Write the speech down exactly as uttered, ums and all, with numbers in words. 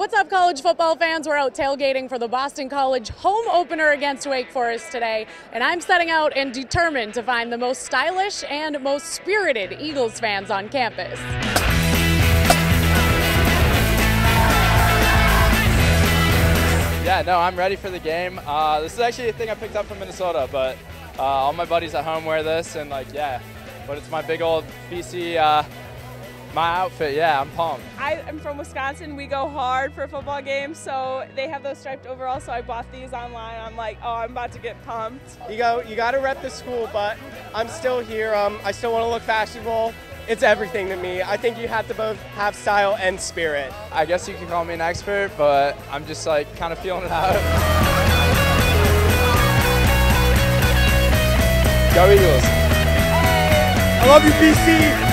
What's up, college football fans? We're out tailgating for the Boston College home opener against Wake Forest today, and I'm setting out and determined to find the most stylish and most spirited Eagles fans on campus. Yeah, no, I'm ready for the game. Uh, this is actually a thing I picked up from Minnesota, but uh, all my buddies at home wear this, and like, yeah, but it's my big old B C. Uh, My outfit, yeah, I'm pumped. I am from Wisconsin. We go hard for football games, so they have those striped overalls, so I bought these online. I'm like, oh, I'm about to get pumped. You go, you got to rep the school, but I'm still here. Um, I still want to look fashionable. It's everything to me. I think you have to both have style and spirit. I guess you can call me an expert, but I'm just like kind of feeling it out. Go Eagles. I love you, B C.